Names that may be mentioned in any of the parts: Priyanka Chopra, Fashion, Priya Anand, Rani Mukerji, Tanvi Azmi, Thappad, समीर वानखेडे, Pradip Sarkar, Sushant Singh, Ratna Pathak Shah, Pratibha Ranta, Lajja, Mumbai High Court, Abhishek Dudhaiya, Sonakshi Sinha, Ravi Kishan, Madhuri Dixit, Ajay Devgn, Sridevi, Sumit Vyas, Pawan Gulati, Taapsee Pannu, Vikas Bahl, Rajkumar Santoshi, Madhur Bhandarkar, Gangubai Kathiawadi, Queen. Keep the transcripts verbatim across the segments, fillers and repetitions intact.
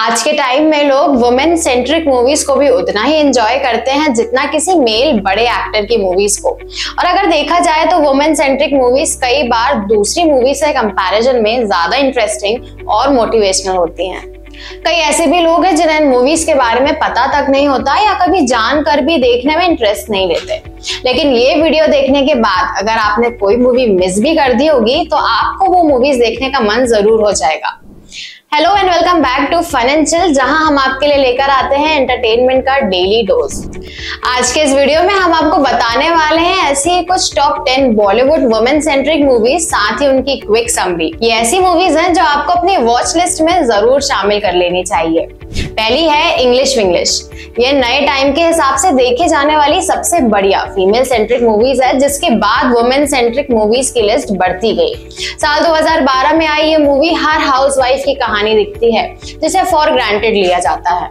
आज के टाइम में लोग वुमेन सेंट्रिक मूवीज को भी उतना ही एंजॉय करते हैं जितना किसी मेल बड़े एक्टर की मूवीज को। और अगर देखा जाए तो वुमेन सेंट्रिक मूवीज कई बार दूसरी मूवी से कंपैरिजन में ज्यादा इंटरेस्टिंग और मोटिवेशनल होती हैं। कई ऐसे भी लोग हैं जिन्हें मूवीज के बारे में पता तक नहीं होता या कभी जानकर भी देखने में इंटरेस्ट नहीं लेते, लेकिन ये वीडियो देखने के बाद अगर आपने कोई मूवी मिस भी कर दी होगी तो आपको वो मूवीज देखने का मन जरूर हो जाएगा। Hello and welcome back to fun and chill, जहां हम आपके लिए लेकर आते हैं एंटरटेनमेंट का डेली डोज। आज के इस वीडियो में हम आपको बताने वाले हैं ऐसी ही कुछ top ten Bollywood women centric movies, साथ ही उनकी क्विक समरी। ये ऐसी मूवीज हैं जो आपको अपनी वॉच लिस्ट में जरूर शामिल कर लेनी चाहिए। पहली है इंग्लिश विंग्लिश। ये नए टाइम के हिसाब से देखे जाने वाली सबसे बढ़िया फीमेल सेंट्रिक मूवीज है, जिसके बाद वुमेन सेंट्रिक मूवीज की लिस्ट बढ़ती गई। साल दो हजार बारह में आई ये मूवी हर हाउसवाइफ की कहानी दिखती है जिसे फॉर ग्रांटेड लिया जाता है,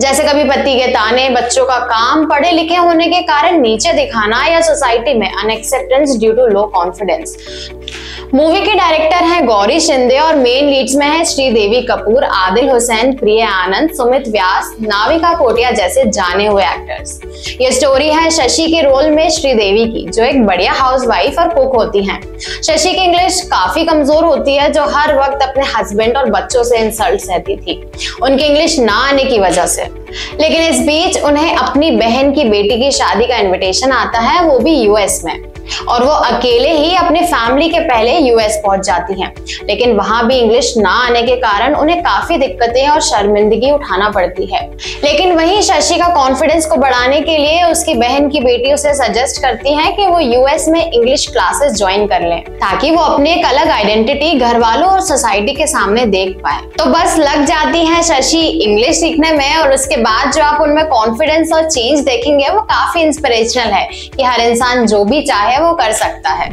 जैसे कभी पति के ताने, बच्चों का काम, पढ़े लिखे होने के कारण नीचे दिखाना या सोसाइटी में unacceptance due to low confidence. Movie के डायरेक्टर हैं गौरी शिंदे और मेन लीड्स में हैं श्रीदेवी कपूर, आदिल हुसैन, प्रिया आनंद, सुमित व्यास, नाविका कोटिया जैसे जाने हुए एक्टर्स। ये स्टोरी है शशि के रोल में श्रीदेवी की, जो एक बढ़िया हाउसवाइफ और कुक होती हैं। शशि की इंग्लिश काफी कमजोर होती है, जो हर वक्त अपने हस्बैंड और बच्चों से इंसल्ट सहती थी उनकी इंग्लिश ना आने की वजह से। लेकिन इस बीच उन्हें अपनी बहन की बेटी की शादी का इन्विटेशन आता है, वो भी यूएस में, और वो अकेले ही अपने फैमिली के पहले यूएस पहुंच जाती हैं। लेकिन वहां भी इंग्लिश ना आने के कारण उन्हें काफी दिक्कतें और शर्मिंदगी उठाना पड़ती है। लेकिन वहीं शशि का कॉन्फिडेंस को बढ़ाने के लिए उसकी बहन की बेटी उसे सजेस्ट करती है कि वो यूएस में इंग्लिश क्लासेस ज्वाइन कर ले, ताकि वो अपनी एक अलग आइडेंटिटी घर वालों और सोसाइटी के सामने देख पाए। तो बस लग जाती है शशि इंग्लिश सीखने में, और उसके बाद जो आप उनमें कॉन्फिडेंस और चेंज देखेंगे वो काफी इंस्पिरेशनल है कि हर इंसान जो भी चाहे वो कर सकता है।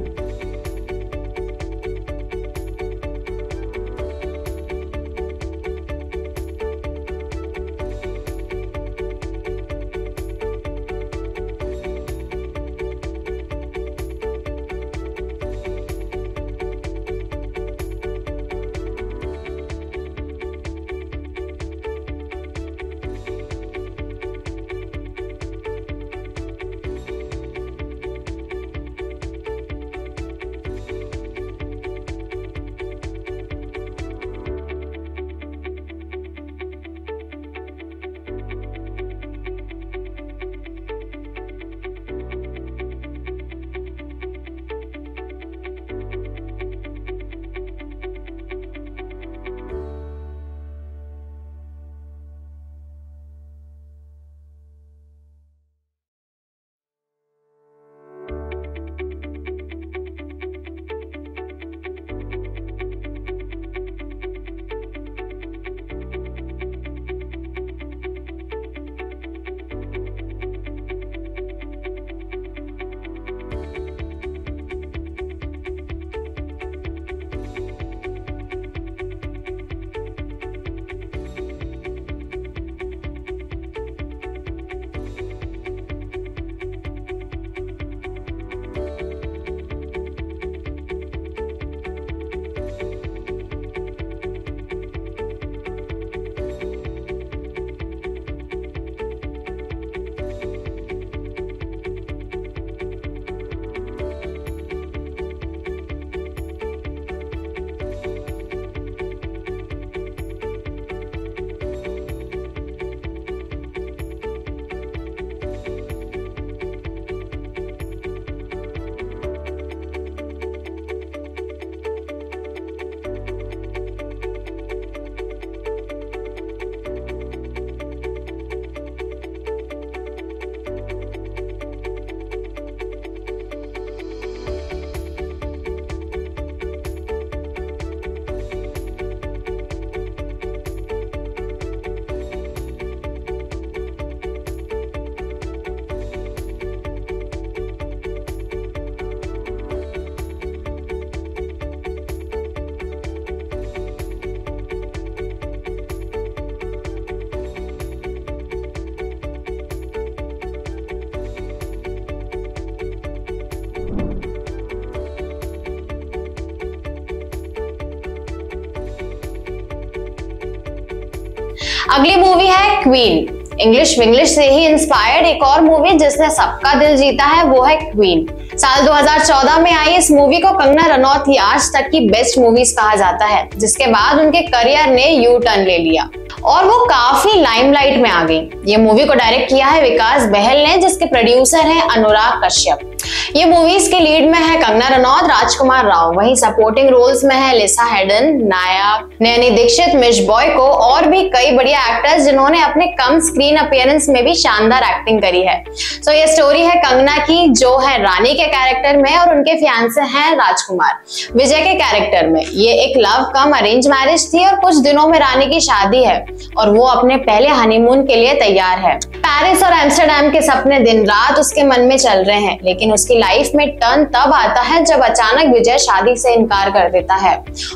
अगली मूवी है क्वीन। इंग्लिश विंग्लिश से ही इंस्पायर्ड एक और मूवी जिसने सबका दिल जीता है वो है क्वीन। साल दो हज़ार चौदह में आई इस मूवी को कंगना रनौत ही आज तक की बेस्ट मूवीज कहा जाता है, जिसके बाद उनके करियर ने यू टर्न ले लिया और वो काफी लाइमलाइट में आ गई। ये मूवी को डायरेक्ट किया है विकास बहल ने, जिसके प्रोड्यूसर हैं अनुराग कश्यप। ये मूवीज के लीड में है कंगना रनौत, राजकुमार राव, वहीं सपोर्टिंग रोल्स में है लिसा हेडन, नायक, Naini Dixit, Mish Boyko और भी कई बढ़िया एक्टर्स जिन्होंने अपने कम स्क्रीन अपीयरेंस में भी शानदार एक्टिंग करी है। सो so, ये स्टोरी है कंगना की, जो है रानी के कैरेक्टर में, और उनके फियांसे हैं राजकुमार, विजय के कैरेक्टर में। ये एक लव कम अरेंज मैरिज थी और कुछ दिनों में रानी की शादी है और वो अपने पहले हनीमून के लिए तैयार है। पेरिस और एम्स्टर्डम के सपने दिन रात उसके मन में चल रहे हैं, लेकिन उसकी लाइफ में टर्न तब आता है जब अचानक विजय शादी से इनकार कर देता है,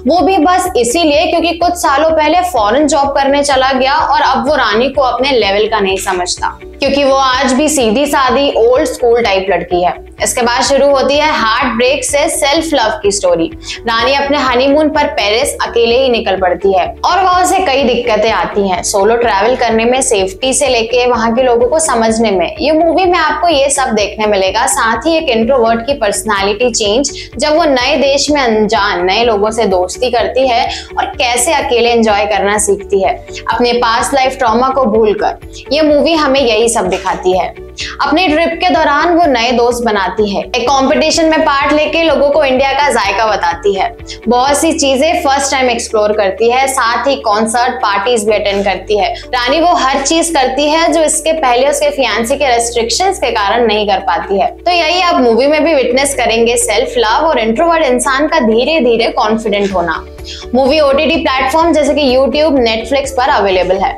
वो भी बस इसीलिए क्योंकि कुछ सालों पहले फॉरेन जॉब करने चला गया और अब वो रानी को अपने लेवल का नहीं समझता, क्योंकि वो आज भी सीधी सादी ओल्ड स्कूल टाइप लड़की है। इसके बाद शुरू होती है हार्ट ब्रेक से सेल्फ लव की स्टोरी। रानी अपने हनीमून पर पेरिस अकेले ही निकल पड़ती है और वहां से कई दिक्कतें आती हैं। सोलो ट्रैवल करने में, सेफ्टी से लेके वहां के लोगों को समझने में, ये मूवी में आपको ये सब देखने मिलेगा। साथ ही एक इंट्रोवर्ट की पर्सनालिटी चेंज, जब वो नए देश में अनजान नए लोगों से दोस्ती करती है और कैसे अकेले एंजॉय करना सीखती है अपने पास्ट लाइफ ट्रॉमा को भूलकर। ये मूवी हमें यही सब दिखाती है। अपने ट्रिप के दौरान वो नए दोस्त बनाती है, एक कंपटीशन में पार्ट लेके लोगों को इंडिया का जायका बताती है, बहुत सी चीजें फर्स्ट टाइम एक्सप्लोर करती है, साथ ही कॉन्सर्ट पार्टीज भी अटेंड करती है। रानी वो हर चीज करती है जो इसके पहले उसके फियांसी के रेस्ट्रिक्शंस के कारण नहीं कर पाती है। तो यही आप मूवी में भी विटनेस करेंगे, सेल्फ लव और इंट्रोवर्ट इंसान का धीरे धीरे कॉन्फिडेंट होना। मूवी ओटीटी प्लेटफॉर्म जैसे कि यूट्यूब, नेटफ्लिक्स पर अवेलेबल है।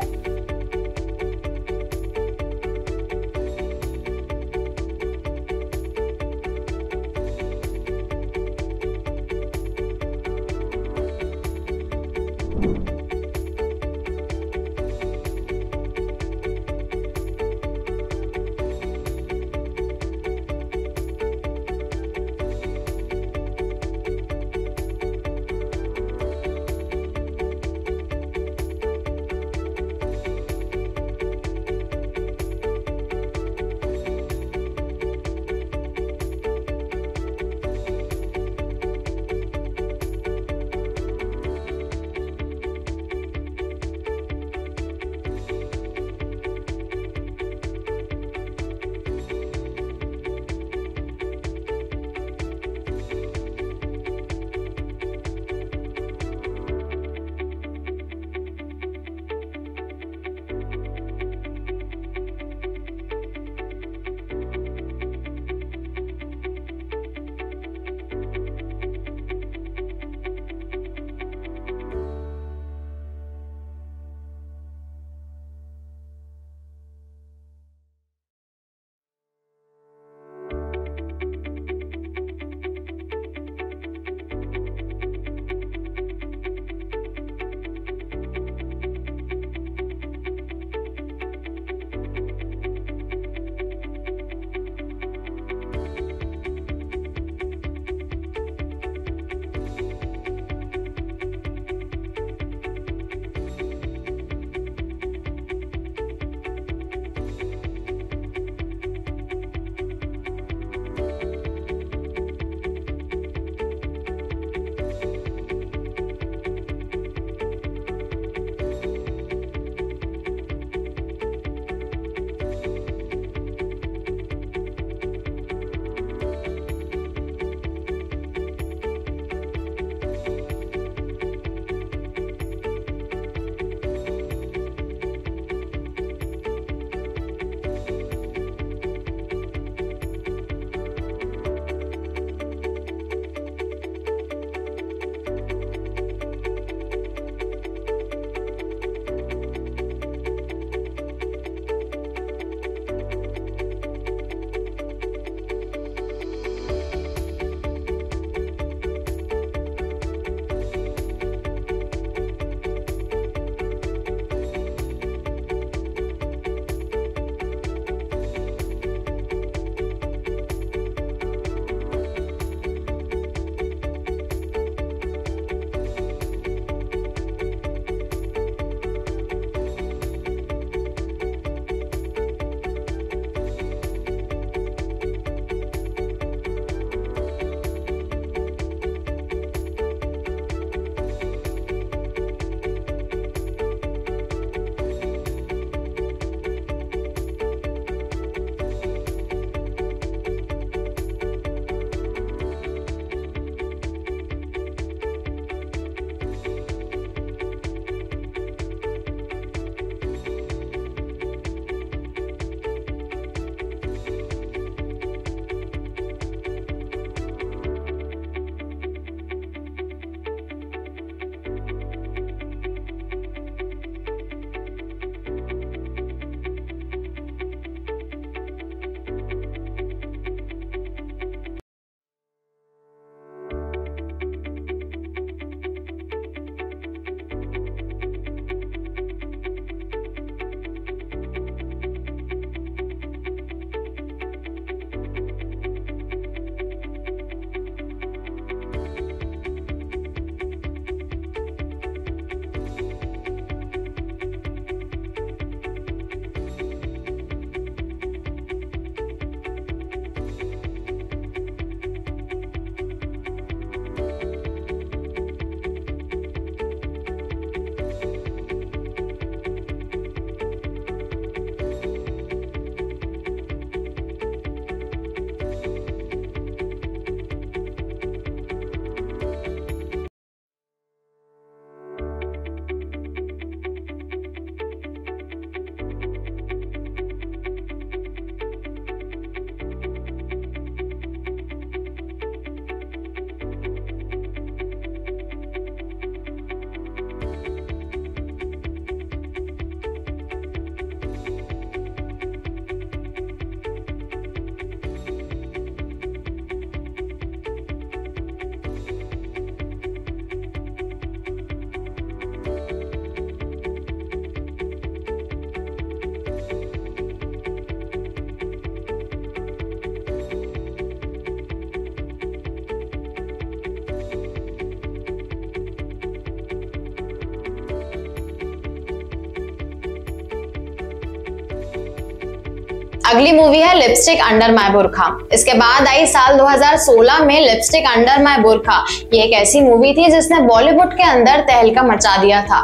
अगली मूवी है लिपस्टिक अंडर माय बुरखा। इसके बाद आई साल दो हज़ार सोलह में लिपस्टिक अंडर माय बुरखा। ये एक ऐसी मूवी थी जिसने बॉलीवुड के अंदर तहलका मचा दिया था।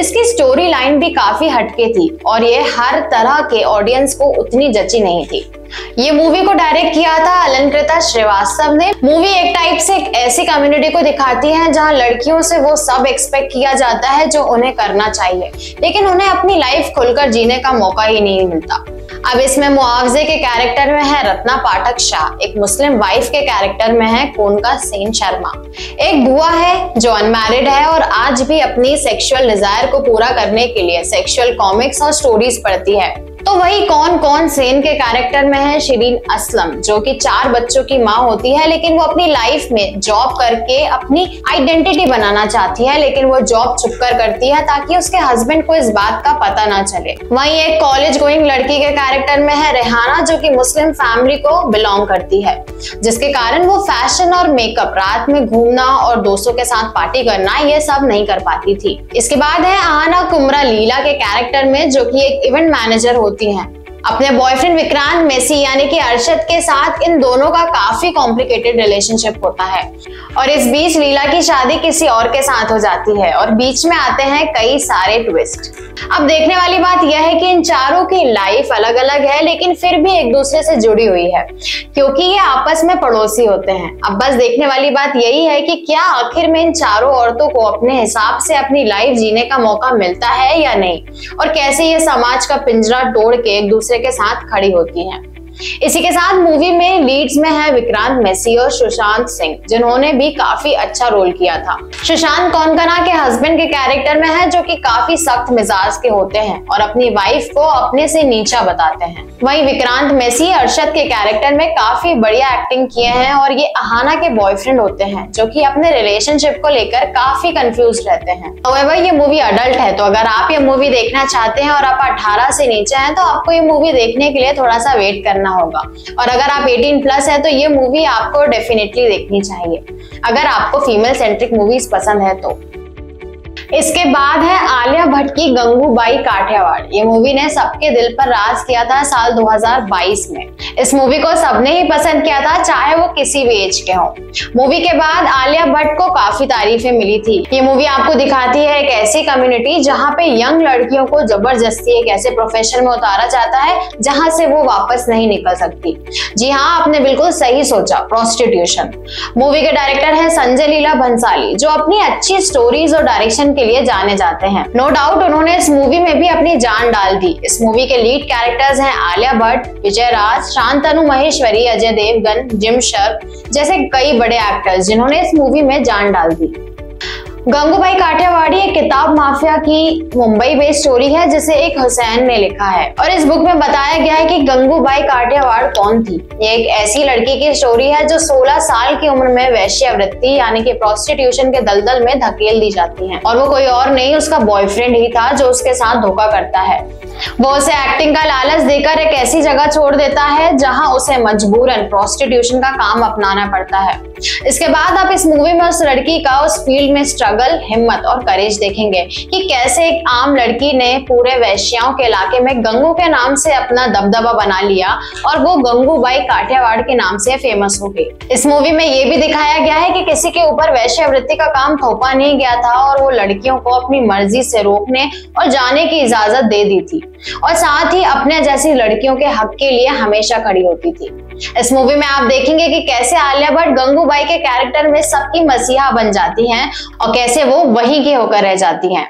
इसकी स्टोरी लाइन भी काफी हटके थी और ये हर तरह के ऑडियंस को उतनी जची नहीं थी। ये मूवी को डायरेक्ट किया था अलंकृता श्रीवास्तव ने। मूवी एक टाइप से एक ऐसी कम्युनिटी को दिखाती है जहां लड़कियों से वो सब एक्सपेक्ट किया जाता है जो उन्हें करना चाहिए, लेकिन उन्हें अपनी लाइफ खुलकर जीने का मौका ही नहीं मिलता। अब इसमें मुआवजे के कैरेक्टर में है रत्ना पाठक शाह, एक मुस्लिम वाइफ के कैरेक्टर में है कोनका सेन शर्मा, एक बुआ है जो अनमैरिड है और आज भी अपनी सेक्सुअल डिजायर को पूरा करने के लिए सेक्सुअल कॉमिक्स और स्टोरीज पढ़ती है। तो वही कौन कौन सेन के कैरेक्टर में है शरीन असलम, जो कि चार बच्चों की माँ होती है, लेकिन वो अपनी लाइफ में जॉब करके अपनी आइडेंटिटी बनाना चाहती है, लेकिन वो जॉब छुपकर करती है ताकि उसके हस्बैंड को इस बात का पता ना चले। वहीं एक कॉलेज गोइंग लड़की के कैरेक्टर में है रेहाना, जो कि मुस्लिम फैमिली को बिलोंग करती है, जिसके कारण वो फैशन और मेकअप, रात में घूमना और दोस्तों के साथ पार्टी करना, ये सब नहीं कर पाती थी। इसके बाद है आहना कुमरा लीला के कैरेक्टर में, जो की एक इवेंट मैनेजर हैं। अपने बॉयफ्रेंड विक्रांत मेसी यानी कि अर्शद के साथ इन दोनों का काफी कॉम्प्लिकेटेड रिलेशनशिप होता है और इस बीच लीला की शादी किसी और के साथ हो जाती है और बीच में आते हैं कई सारे ट्विस्ट। अब देखने वाली बात यह है कि इन चारों की लाइफ अलग अलग है, लेकिन फिर भी एक दूसरे से जुड़ी हुई है क्योंकि ये आपस में पड़ोसी होते हैं। अब बस देखने वाली बात यही है कि क्या आखिर में इन चारों औरतों को अपने हिसाब से अपनी लाइफ जीने का मौका मिलता है या नहीं, और कैसे ये समाज का पिंजरा तोड़ के एक दूसरे के साथ खड़ी होती हैं। इसी के साथ मूवी में लीड्स में है विक्रांत मैसी और सुशांत सिंह, जिन्होंने भी काफी अच्छा रोल किया था। सुशांत कोंकणा के हस्बैंड के कैरेक्टर में है, जो कि काफी सख्त मिजाज के होते हैं और अपनी वाइफ को अपने से नीचा बताते हैं। वहीं विक्रांत मैसी अर्शद के कैरेक्टर में काफी बढ़िया एक्टिंग किए हैं और ये अहाना के बॉयफ्रेंड होते हैं जो की अपने रिलेशनशिप को लेकर काफी कंफ्यूज रहते हैं। हाउएवर ये मूवी अडल्ट है, तो अगर आप ये मूवी देखना चाहते हैं और आप अठारह से नीचे हैं तो आपको ये मूवी देखने के लिए थोड़ा सा वेट करना होगा, और अगर आप अठारह प्लस है तो ये मूवी आपको डेफिनेटली देखनी चाहिए अगर आपको फीमेल सेंट्रिक मूवीज पसंद है तो। इसके बाद है आलिया भट्ट की गंगूबाई काठियावाड़ी। ये मूवी ने सबके दिल पर राज किया था साल दो हज़ार बाईस में। इस मूवी को सबने ही पसंद किया था, चाहे वो किसी भी एज के हों। मूवी के बाद आलिया भट्ट को काफी तारीफें मिली थी। ये मूवी आपको दिखाती है एक ऐसी कम्युनिटी जहाँ पे यंग लड़कियों को जबरदस्ती एक ऐसे प्रोफेशन में उतारा जाता है जहाँ से वो वापस नहीं निकल सकती। जी हाँ, आपने बिल्कुल सही सोचा, प्रोस्टिट्यूशन। मूवी के डायरेक्टर है संजय लीला भंसाली, जो अपनी अच्छी स्टोरीज और डायरेक्शन के लिए जाने जाते हैं। नो डाउट उन्होंने इस मूवी में भी अपनी जान डाल दी। इस मूवी के लीड कैरेक्टर्स हैं आलिया भट्ट, विजय राज, शांतनु महेश्वरी, अजय देवगन, जिम शर्प जैसे कई बड़े एक्टर्स जिन्होंने इस मूवी में जान डाल दी। गंगूबाई काठियावाड़ी एक किताब माफिया की मुंबई बेस्ड स्टोरी है जिसे एक हुसैन ने लिखा है, और इस बुक में बताया गया है कि गंगूबाई काठियावाड़ कौन थी। ये एक ऐसी लड़की की स्टोरी है जो सोलह साल की उम्र में वेश्यावृत्ति यानी कि प्रोस्टिट्यूशन के दलदल में धकेल दी जाती है, और वो कोई और नहीं, उसका बॉयफ्रेंड ही था जो उसके साथ धोखा करता है। वो उसे एक्टिंग का लालच देकर एक ऐसी जगह छोड़ देता है जहाँ उसे मजबूरन प्रोस्टिट्यूशन का काम अपनाना पड़ता है। इसके बाद आप इस मूवी में उस लड़की का उस फील्ड में स्ट्रगल, हिम्मत और करेज देखेंगे कि कैसे एक आम लड़की ने पूरे वैश्याओं के इलाके में गंगू के नाम से अपना दबदबा बना लिया और वो गंगूबाई काठियावाड़ के नाम से फेमस हो गई। इस मूवी में ये भी दिखाया गया है कि किसी के ऊपर वैश्यावृत्ति का काम थोपा नहीं गया था और वो लड़कियों को अपनी मर्जी से रोकने और जाने की इजाजत दे दी थी, और साथ ही अपने जैसी लड़कियों के हक के लिए हमेशा खड़ी होती थी। इस मूवी में आप देखेंगे कि कैसे आलिया भट्ट गंगूबाई के कैरेक्टर में सबकी मसीहा बन जाती हैं और कैसे वो वहीं की होकर रह जाती हैं।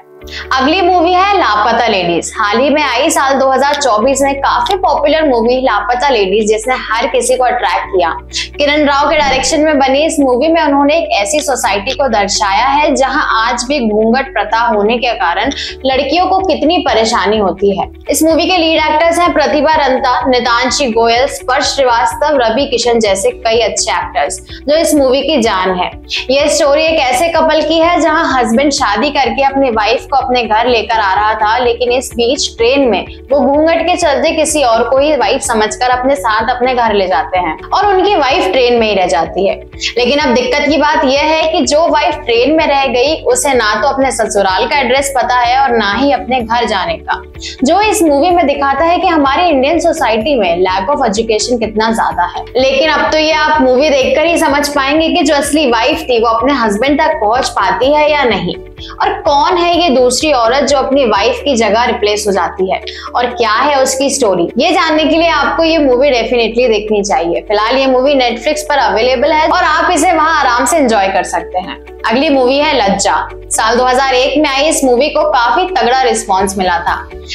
अगली मूवी है लापता लेडीज। हाल ही में आई साल दो हज़ार चौबीस में काफी पॉपुलर मूवी लापता लेडीज, जिसने हर किसी को अट्रैक्ट किया। किरण राव के डायरेक्शन में बनी इस मूवी में उन्होंने एक ऐसी सोसाइटी को दर्शाया है जहां आज भी घूंघट प्रथा होने के कारण लड़कियों को कितनी परेशानी होती है। इस मूवी के लीड एक्टर्स हैं प्रतिभा रंता, नितांशी गोयल, स्पर्श श्रीवास्तव, रवि किशन जैसे कई अच्छे एक्टर्स जो इस मूवी की जान है। यह स्टोरी एक ऐसे कपल की है जहाँ हस्बैंड शादी करके अपनी वाइफ उसको अपने घर लेकर आ रहा था, लेकिन इस बीच ट्रेन में वो घूंघट के चलते किसी और को ही वाइफ समझकर अपने साथ अपने घर ले जाते हैं और उनकी वाइफ ट्रेन में ही रह जाती है। लेकिन अब दिक्कत की बात यह है कि जो वाइफ ट्रेन में रह गई उसे ना तो अपने ससुराल का एड्रेस पता है और ना ही अपने घर जाने का, जो इस मूवी में दिखाता है कि हमारे इंडियन सोसाइटी में लैक ऑफ एजुकेशन कितना ज्यादा है। लेकिन अब तो ये आप मूवी देखकर ही समझ पाएंगे कि जो असली वाइफ थी वो अपने हस्बैंड तक पहुंच पाती है या नहीं, और कौन है ये दूसरी औरत जो अपनी वाइफ की जगह रिप्लेस हो जाती है, और क्या है उसकी स्टोरी। ये जानने के लिए आपको ये मूवी डेफिनेटली देखनी चाहिए। फिलहाल ये मूवी नेटफ्लिक्स पर अवेलेबल है और आप इसे वहाँ आराम से एंजॉय कर सकते हैं। अगली मूवी है लज्जा। साल दो हज़ार एक में आई इस मूवी को काफी तगड़ा रिस्पांस मिला था।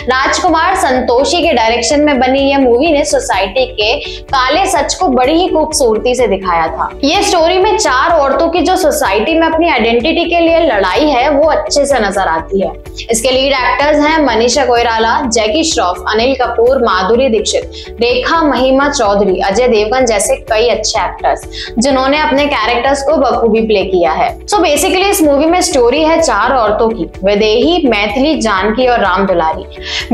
राजकुमार संतोषी के डायरेक्शन में बनी यह मूवी ने सोसाइटी के काले सच को बड़ी ही खूबसूरती से दिखाया था। ये स्टोरी में चार औरतों की जो सोसाइटी में अपनी आइडेंटिटी के लिए लड़ाई है वो अच्छे से नजर आती है। इसके लीड एक्टर्स हैं मनीषा कोइराला, जैकी श्रॉफ, अनिल कपूर, माधुरी दीक्षित, रेखा, महिमा चौधरी, अजय देवगन जैसे कई अच्छे एक्टर्स जिन्होंने अपने कैरेक्टर्स को बखूबी प्ले किया है। सो so बेसिकली इस मूवी में स्टोरी है चार औरतों की, विदेही, मैथिली, जानकी और राम दुलारी।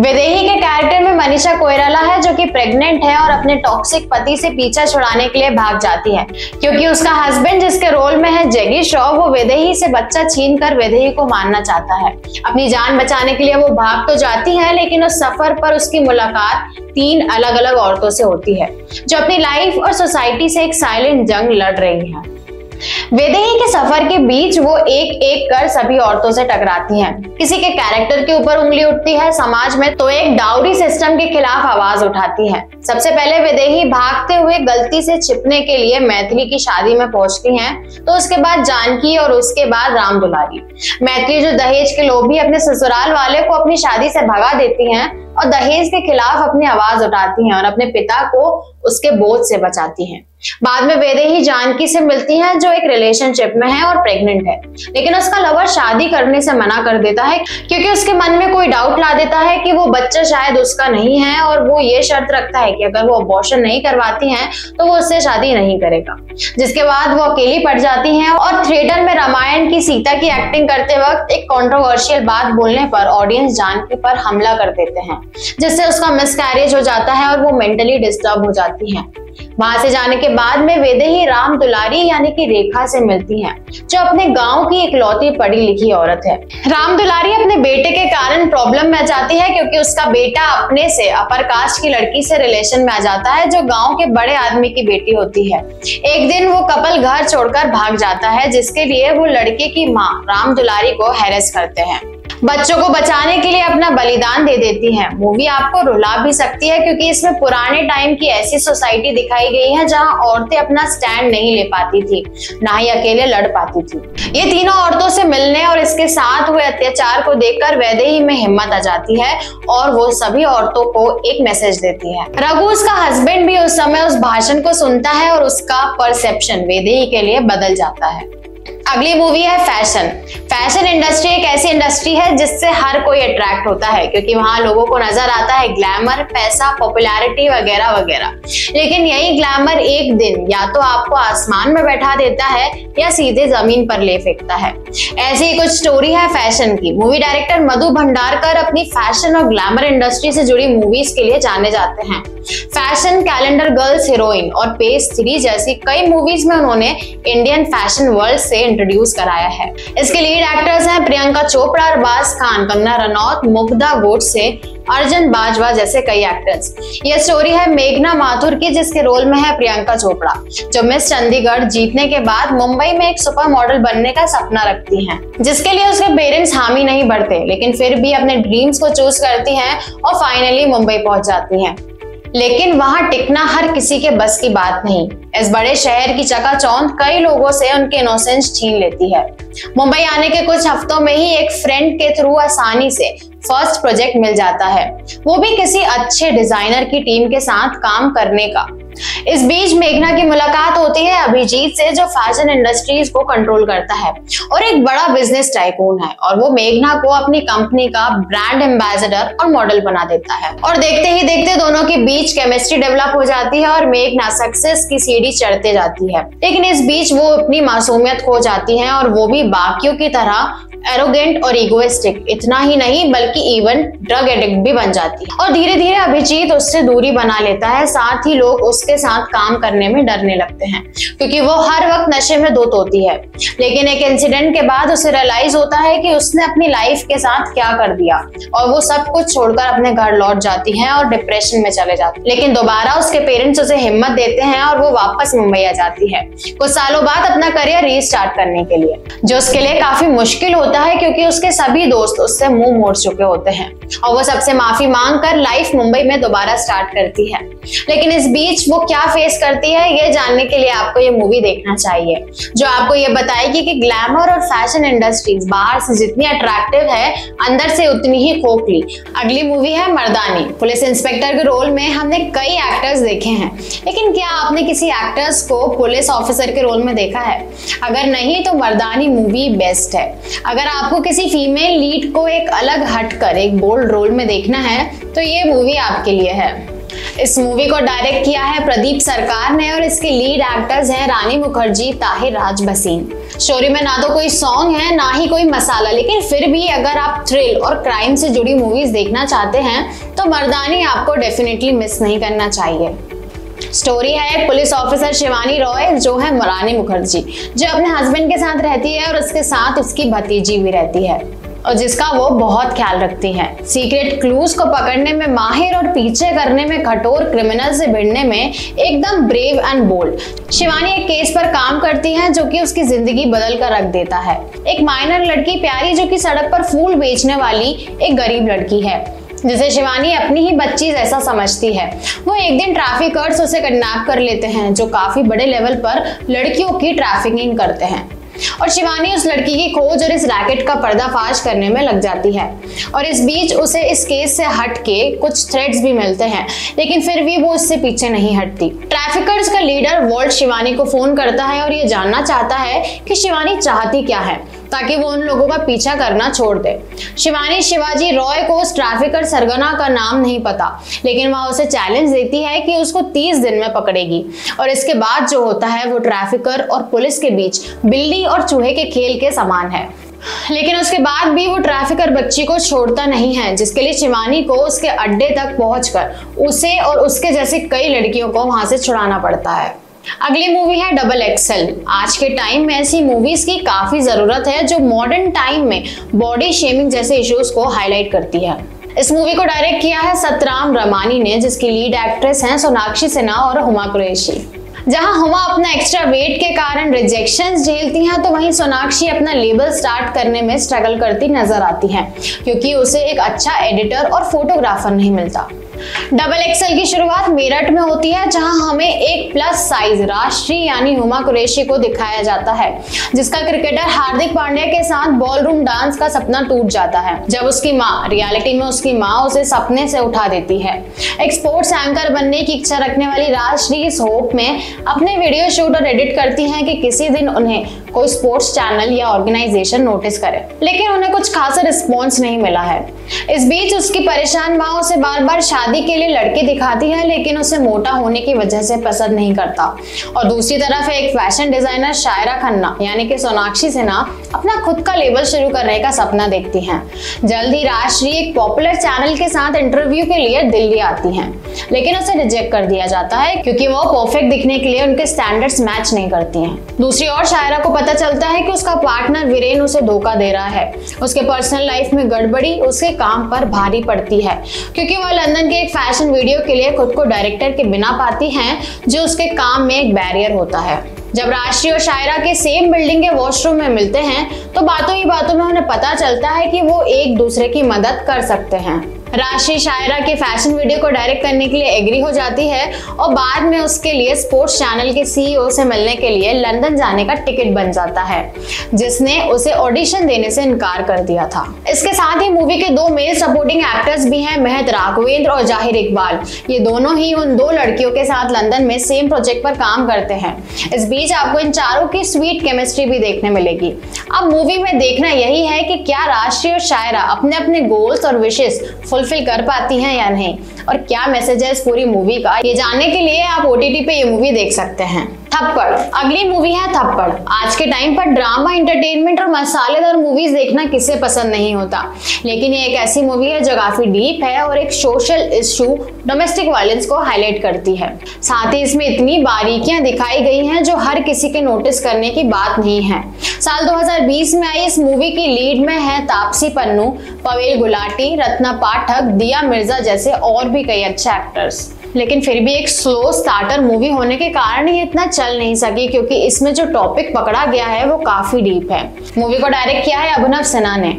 विदेही के कैरेक्टर में मनीषा कोइराला है जो कि प्रेग्नेंट है और अपने टॉक्सिक पति से पीछा छुड़ाने के लिए भाग जाती है, क्योंकि उसका हस्बैंड जिसके रोल में है जैकी श्रॉफ वो विदेही से बच्चा छीन कर विदेही को मारना चाहता है। अपनी जान बचाने के लिए वो भाग तो जाती है, लेकिन उस सफर पर उसकी मुलाकात तीन अलग अलग औरतों से होती है जो अपनी लाइफ और सोसाइटी से एक साइलेंट जंग लड़ रही है। विदेही के सफर के बीच वो एक एक कर सभी औरतों से टकराती हैं। किसी के कैरेक्टर के ऊपर उंगली उठती है समाज में, तो एक डाउरी सिस्टम के खिलाफ आवाज उठाती है। सबसे पहले विदेही भागते हुए गलती से छिपने के लिए मैथिली की शादी में पहुंचती हैं, तो उसके बाद जानकी और उसके बाद राम दुलारी। मैथिली जो दहेज के लोभी अपने ससुराल वाले को अपनी शादी से भगा देती है और दहेज के खिलाफ अपनी आवाज उठाती हैं और अपने पिता को उसके बोझ से बचाती हैं। बाद में विदेही जानकी से मिलती हैं जो एक रिलेशनशिप में है और प्रेग्नेंट है, लेकिन उसका लवर शादी करने से मना कर देता है क्योंकि उसके मन में कोई डाउट ला देता है कि वो बच्चा शायद उसका नहीं है, और वो ये शर्त रखता है कि अगर वो अबॉर्शन नहीं करवाती हैं तो वो उससे शादी नहीं करेगा। जिसके बाद वो अकेली पड़ जाती है और थिएटर में रामायण की सीता की एक्टिंग करते वक्त एक कॉन्ट्रोवर्शियल बात बोलने पर ऑडियंस जानकी पर हमला कर देते हैं, जिससे उसका मिसकैरेज हो जाता है और वो मेंटली डिस्टर्ब हो जाती है। वहां से जाने के बाद में विदेही राम दुलारी यानी कि रेखा से मिलती हैं, जो अपने गांव की इकलौती पढ़ी लिखी औरत है। राम दुलारी अपने बेटे के कारण प्रॉब्लम में आ जाती है क्योंकि उसका बेटा अपने से अपर कास्ट की लड़की से रिलेशन में आ जाता है जो गांव के बड़े आदमी की बेटी होती है। एक दिन वो कपल घर छोड़कर भाग जाता है, जिसके लिए वो लड़के की माँ राम दुलारी को हैरेस करते हैं। बच्चों को बचाने के लिए अपना बलिदान दे देती हैं। मूवी आपको रुला भी सकती है क्योंकि इसमें पुराने टाइम की ऐसी सोसाइटी दिखाई गई है जहां औरतें अपना स्टैंड नहीं ले पाती थी, ना ही अकेले लड़ पाती थी। ये तीनों औरतों से मिलने और इसके साथ हुए अत्याचार को देखकर वैदेही में हिम्मत आ जाती है और वो सभी औरतों को एक मैसेज देती है। रघु उसका हस्बैंड भी उस समय उस भाषण को सुनता है और उसका परसेप्शन वैदेही के लिए बदल जाता है। अगली मूवी है फैशन। फैशन इंडस्ट्री एक ऐसी इंडस्ट्री है जिससे हर कोई अट्रैक्ट होता है क्योंकि वहाँ लोगों को नजर आता है ग्लैमर, पैसा, पॉपुलैरिटी वगैरह वगैरह। लेकिन यही ग्लैमर एक दिन या तो आपको आसमान में बैठा देता है या सीधे जमीन पर ले फेंकता है। ऐसी ही कुछ स्टोरी है फैशन की। मूवी डायरेक्टर मधु भंडारकर अपनी फैशन और ग्लैमर इंडस्ट्री से जुड़ी मूवीज के लिए जाने जाते हैं। फैशन, कैलेंडर गर्ल्स, हीरोइन और पेस थ्री जैसी कई मूवीज में उन्होंने इंडियन फैशन वर्ल्ड से इंट्रोड्यूस कराया है। इसके लीड एक्टर्स हैं प्रियंका चोपड़ा, अरबाज खान, कंगना रनौत, मुग्धा गोडसे, अर्जुन बाजवा जैसे कई एक्टर्स। यह स्टोरी है मेघना माथुर की जिसके रोल में है प्रियंका चोपड़ा, जो मिस चंडीगढ़ जीतने के बाद मुंबई में एक सुपर मॉडल बनने का सपना रखती हैं, जिसके लिए उसके पेरेंट्स हामी नहीं भरते, लेकिन फिर भी अपने ड्रीम्स को चूज करती हैं और फाइनली मुंबई पहुंच जाती हैं। लेकिन वहां टिकना हर किसी के बस की बात नहीं। इस बड़े शहर की चकाचौंध कई लोगों से उनके इनोसेंस छीन लेती है। मुंबई आने के कुछ हफ्तों में ही एक फ्रेंड के थ्रू आसानी से फर्स्ट प्रोजेक्ट मिल जाता है, वो भी किसी अच्छे डिजाइनर की टीम के साथ काम करने का। इस बीच मेघना की मुलाकात होती है अभिजीत से, जो फैशन इंडस्ट्रीज को कंट्रोल करता है और एक बड़ा बिजनेस टाइकून है, और वो मेघना को अपनी कंपनी का ब्रांड एम्बेसडर और मॉडल बना देता है। और देखते ही देखते दोनों के बीच केमिस्ट्री डेवलप हो जाती है और मेघना सक्सेस की सीढ़ी चढ़ते जाती है। लेकिन इस बीच वो अपनी मासूमियत खो जाती है और वो भी बाकियों की तरह एरोगेंट और इगोइस्टिक, इतना ही नहीं बल्कि इवन ड्रग एडिक्ट भी बन जाती है और धीरे धीरे अभिजीत उससे दूरी बना लेता है। साथ ही लोग उसके साथ काम करने में डरने लगते हैं क्योंकि वो हर वक्त नशे में धुत होती है। लेकिन एक इंसिडेंट के बाद उसे रियलाइज होता है कि उसने अपनी लाइफ के साथ क्या कर दिया और वो सब कुछ छोड़कर अपने घर लौट जाती है और डिप्रेशन में चले जाती है। लेकिन दोबारा उसके पेरेंट्स उसे हिम्मत देते हैं और वो वापस मुंबई आ जाती है कुछ सालों बाद अपना करियर रीस्टार्ट करने के लिए, जो उसके लिए काफी मुश्किल होता है क्योंकि उसके सभी दोस्त उससे मुंह मोड़ चुके होते हैं और वो सबसे माफी मांग कर लाइफ मुंबई में दोबारा स्टार्ट करती है। लेकिन इस बीच वो क्या फेस करती है ये जानने के लिए आपको ये मूवी देखना चाहिए जो आपको ये बताएगी कि ग्लैमर और फैशन इंडस्ट्रीज बाहर से जितनी अट्रैक्टिव है अंदर से उतनी ही खोखली। अगली मूवी है मर्दानी। पुलिस इंस्पेक्टर के रोल में हमने कई एक्टर्स देखे हैं, लेकिन क्या आपने किसी एक्टर्स को पुलिस ऑफिसर के रोल में देखा है? अगर नहीं तो मर्दानी मूवी बेस्ट है। अगर आपको किसी फीमेल लीड को एक अलग हटकर एक बोल्ड रोल में देखना है तो ये मूवी आपके लिए है। इस मूवी को डायरेक्ट किया है प्रदीप सरकार ने और इसके लीड एक्टर्स हैं रानी मुखर्जी, ताहिर राज भसीन। स्टोरी में ना तो कोई सॉन्ग है ना ही कोई मसाला, लेकिन फिर भी अगर आप थ्रिल और क्राइम से जुड़ी मूवीज देखना चाहते हैं तो मर्दानी आपको डेफिनेटली मिस नहीं करना चाहिए। स्टोरी है पुलिस ऑफिसर शिवानी रॉय जो है रानी मुखर्जी, जो अपने हस्बैंड के साथ रहती है और उसके साथ उसकी भतीजी भी रहती है और जिसका वो बहुत ख्याल रखती है। सीक्रेट क्लूज को पकड़ने में माहिर और पीछे करने में कठोर क्रिमिनल से भिड़ने में एकदम ब्रेव एंड बोल्ड शिवानी एक केस पर काम करती है जो कि उसकी जिंदगी बदल कर रख देता है। एक माइनर लड़की प्यारी जो कि सड़क पर फूल बेचने वाली एक गरीब लड़की है जिसे शिवानी अपनी ही बच्ची जैसा समझती है। वो एक दिन ट्रैफिकर्स उसे किडनैप कर लेते हैं जो काफी बड़े लेवल पर लड़कियों की ट्रैफिकिंग करते हैं और शिवानी उस लड़की की खोज और इस रैकेट का पर्दाफाश करने में लग जाती है। और इस बीच उसे इस केस से हट के कुछ थ्रेट्स भी मिलते हैं, लेकिन फिर भी वो उससे पीछे नहीं हटती। ट्रैफिकर्स का लीडर वॉल्ट शिवानी को फोन करता है और ये जानना चाहता है कि शिवानी चाहती क्या है ताकि वो उन लोगों का पीछा करना छोड़ दे। शिवानी शिवाजी रॉय को उस ट्रैफिकर सरगना का नाम नहीं पता, लेकिन वह उसे चैलेंज देती है कि उसको तीस दिन में पकड़ेगी और इसके बाद जो होता है वो ट्रैफिकर और पुलिस के बीच बिल्ली और चूहे के खेल के समान है। लेकिन उसके बाद भी वो ट्रैफिकर बच्ची को छोड़ता नहीं है, जिसके लिए शिवानी को उसके अड्डे तक पहुंचकर उसे और उसके जैसे कई लड़कियों को वहां से छुड़ाना पड़ता है। अगली मूवी है डबल एक्सेल। आज के टाइम में ऐसी मूवीज की काफी जरूरत है जो मॉडर्न टाइम में बॉडी शेमिंग जैसे इश्यूज को हाईलाइट करती है। इस मूवी को डायरेक्ट किया है सतराम रमानी ने जिसकी लीड एक्ट्रेस हैं सोनाक्षी सिन्हा और हुमा कुरैशी। जहां हुमा अपना एक्स्ट्रा वेट के कारण रिजेक्शंस झेलती हैं तो वहीं सोनाक्षी अपना लेबल स्टार्ट करने में स्ट्रगल करती नजर आती हैं क्योंकि उसे एक अच्छा एडिटर और फोटोग्राफर नहीं मिलता। डबल एक्सेल की शुरुआत मेरठ में होती है जहां हमें एक प्लस साइज राष्ट्रीय यानी हुमा कुरैशी को दिखाया जाता है जिसका क्रिकेटर हार्दिक पांड्या के साथ बॉलरूम डांस का सपना टूट जाता है जब उसकी माँ रियलिटी में उसकी माँ उसे सपने से उठा देती है। एक स्पोर्ट्स एंकर बनने की इच्छा रखने वाली राष्ट्रीय इस होप में अपने वीडियो शूट और एडिट करती है कि किसी दिन उन्हें कोई स्पोर्ट्स चैनल या ऑर्गेनाइजेशन नोटिस करे, लेकिन उन्हें कुछ खासा रिस्पॉन्स नहीं मिला है। इस बीच उसकी परेशान माँ उसे बार बार शादी के लिए लड़के दिखाती है लेकिन उसे मोटा होने की वजह से पसंद नहीं करता। और दूसरी तरफ एक फैशन डिजाइनर शायरा खन्ना यानी कि सोनाक्षी सिन्हा अपना खुद का लेबल शुरू करने का सपना देखती हैं। जल्द ही राष्ट्रीय एक पॉपुलर चैनल के साथ इंटरव्यू के लिए दिल्ली आती हैं, लेकिन उसे रिजेक्ट कर दिया जाता है क्योंकि वो परफेक्ट दिखने के लिए उनके स्टैंडर्ड्स मैच नहीं करती हैं। दूसरी ओर शायरा को पता चलता है कि उसका पार्टनर वीरेन उसे धोखा दे रहा है। उसके पर्सनल लाइफ में गड़बड़ी उसके काम पर भारी पड़ती है क्योंकि वह लंदन के एक फैशन वीडियो के लिए खुद को डायरेक्टर के बिना पाती हैं, जो उसके काम में एक बैरियर होता है। जब राशि और शायरा के सेम बिल्डिंग के वॉशरूम में मिलते हैं तो बातों ही बातों में उन्हें पता चलता है कि वो एक दूसरे की मदद कर सकते हैं। राशि शायरा के फैशन वीडियो को डायरेक्ट करने के लिए एग्री हो जाती है और बाद में उसके लिए स्पोर्ट्स चैनल के सीईओ से मिलने के लिए लंदन जाने का टिकट बन जाता है, जिसने उसे ऑडिशन देने से इनकार कर दिया था। इसके साथ ही मूवी के दो मेल सपोर्टिंग एक्टर्स भी हैं महत राघवेंद्र और जाहिर इकबाल। ये दोनों ही उन दो लड़कियों के साथ लंदन में सेम प्रोजेक्ट पर काम करते हैं। इस बीच आपको इन चारों की स्वीट केमिस्ट्री भी देखने मिलेगी। अब मूवी में देखना यही है कि क्या राशि और शायरा अपने अपने गोल्स और विशेस फुलफिल कर पाती हैं या नहीं और क्या मैसेज है इस पूरी मूवी का, ये जानने के लिए आप ओ टी टी पे ये मूवी देख सकते हैं। थप्पड़ अगली मूवी है थप्पड़। आज के टाइम पर ड्रामा, एंटरटेनमेंट और मसालेदार मूवीज देखना किसे पसंद नहीं होता, लेकिन ये एक ऐसी मूवी है जो काफी डीप है और एक सोशल इश्यू, डोमेस्टिक वायलेंस को हाईलाइट करती है। साथ ही इसमें इतनी बारीकियां दिखाई गई हैं जो हर किसी के नोटिस करने की बात नहीं है। साल दो हज़ार बीस में आई इस मूवी की लीड में है तापसी पन्नू, पवेल गुलाटी, रत्ना पाठक, दिया मिर्जा जैसे और भी कई अच्छे एक्टर्स। लेकिन फिर भी एक स्लो स्टार्टर मूवी होने के कारण ये इतना चल नहीं सकी, क्योंकि इसमें जो टॉपिक पकड़ा गया है वो काफी डीप है। मूवी को डायरेक्ट किया है अभिनव सिन्हा ने।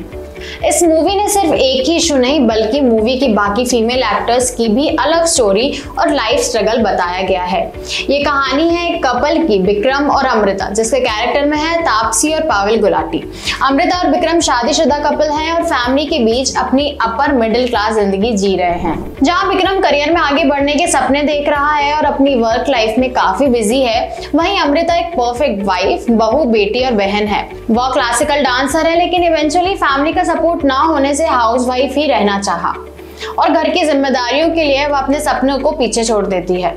इस मूवी ने सिर्फ एक ही इशू नहीं बल्कि मूवी की बाकी फीमेल एक्टर्स की भी अलग स्टोरी और लाइफ स्ट्रगल बताया गया है। ये कहानी है एक कपल की, विक्रम और अमृता, जिसके कैरेक्टर में है तापसी और पावेल गुलाटी। अमृता और विक्रम शादीशुदा कपल हैं और फैमिली के बीच अपनी अपर मिडिल क्लास जिंदगी जी रहे हैं, जहाँ विक्रम करियर में आगे बढ़ने के सपने देख रहा है और अपनी वर्क लाइफ में काफी बिजी है। वहीं अमृता एक परफेक्ट वाइफ, बहू, बेटी और बहन है। वह क्लासिकल डांसर है, लेकिन इवेंचुअली फैमिली का सपोर्ट ना होने से हाउसवाइफ ही रहना चाहा और घर की जिम्मेदारियों के लिए वह अपने सपनों को पीछे छोड़ देती है।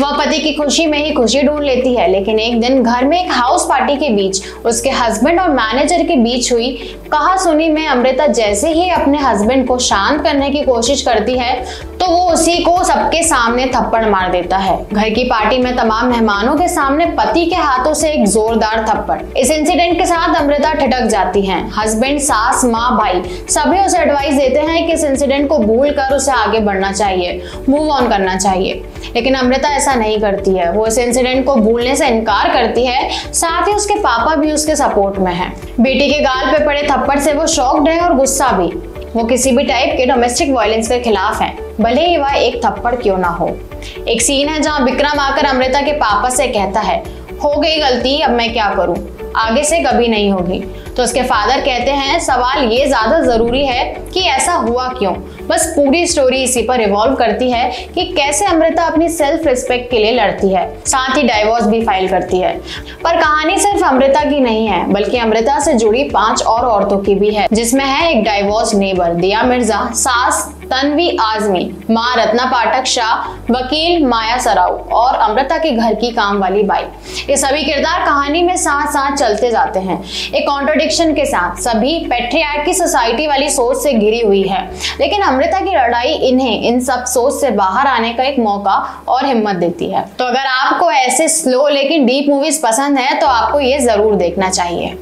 वह पति की खुशी में ही खुशी ढूंढ लेती है, लेकिन एक दिन घर में एक हाउस पार्टी के बीच उसके हस्बैंड और मैनेजर के बीच हुई कहासुनी में अमृता जैसे ही अपने हस्बैंड को शांत करने की कोशिश करती है तो वो उसी को सबके सामने थप्पड़ मार देता है। घर की पार्टी में तमाम मेहमानों के सामने पति के हाथों से एक जोरदार थप्पड़। इस इंसिडेंट के साथ अमृता ठिठक जाती है। हस्बैंड, सास, माँ, भाई सभी उसे एडवाइस देते हैं कि इस इंसिडेंट को भूलकर उसे आगे बढ़ना चाहिए, मूव ऑन करना चाहिए, लेकिन अमृता ऐसा नहीं करती है। वो इस इंसिडेंट को भूलने से इनकार करती है। साथ ही उसके पापा भी उसके सपोर्ट में हैं। बेटी के गाल पे पड़े थप्पड़ से वो शॉक्ड है और गुस्सा भी। वो किसी भी टाइप के डोमेस्टिक वायलेंस के खिलाफ है, भले ही वह एक थप्पड़ क्यों ना हो। एक सीन है जहां विक्रम आकर अमृता के पापा से कहता है, हो गई गलती, अब मैं क्या करूं, आगे से कभी नहीं होगी। तो उसके फादर कहते हैं, सवाल ये ज्यादा जरूरी है कि ऐसा हुआ क्यों। बस पूरी स्टोरी इसी पर रिवॉल्व करती है कि कैसे अमृता अपनी सेल्फ रिस्पेक्ट के लिए लड़ती है, साथ ही डाइवोर्स भी फाइल करती है। पर कहानी सिर्फ अमृता की नहीं है, बल्कि अमृता से जुड़ी पांच और औरतों की भी है, जिसमें है एक डाइवोर्स नेबर, दिया मिर्जा, सास तन्वी आजमी, माँ रत्ना पाठक शाह, वकील माया सराव और अमृता के घर की काम वाली बाई। ये सभी किरदार कहानी में साथ साथ चलते जाते हैं, एक कॉन्ट्रडिक्शन के साथ। सभी पैट्रियार्की की सोसाइटी वाली सोच से घिरी हुई है, लेकिन अमृता की लड़ाई इन्हें इन सब सोच से बाहर आने का एक मौका और हिम्मत देती है। तो अगर आपको ऐसे स्लो लेकिन डीप मूवीज पसंद है तो आपको ये जरूर देखना चाहिए।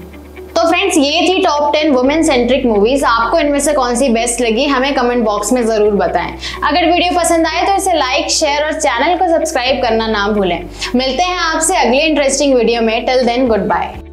तो फ्रेंड्स, ये थी top ten women centric movies. आपको इनमें से कौन सी बेस्ट लगी हमें कमेंट बॉक्स में जरूर बताएं। अगर वीडियो पसंद आए तो इसे लाइक, शेयर और चैनल को सब्सक्राइब करना ना भूलें। मिलते हैं आपसे अगले इंटरेस्टिंग वीडियो में। Till then, good bye.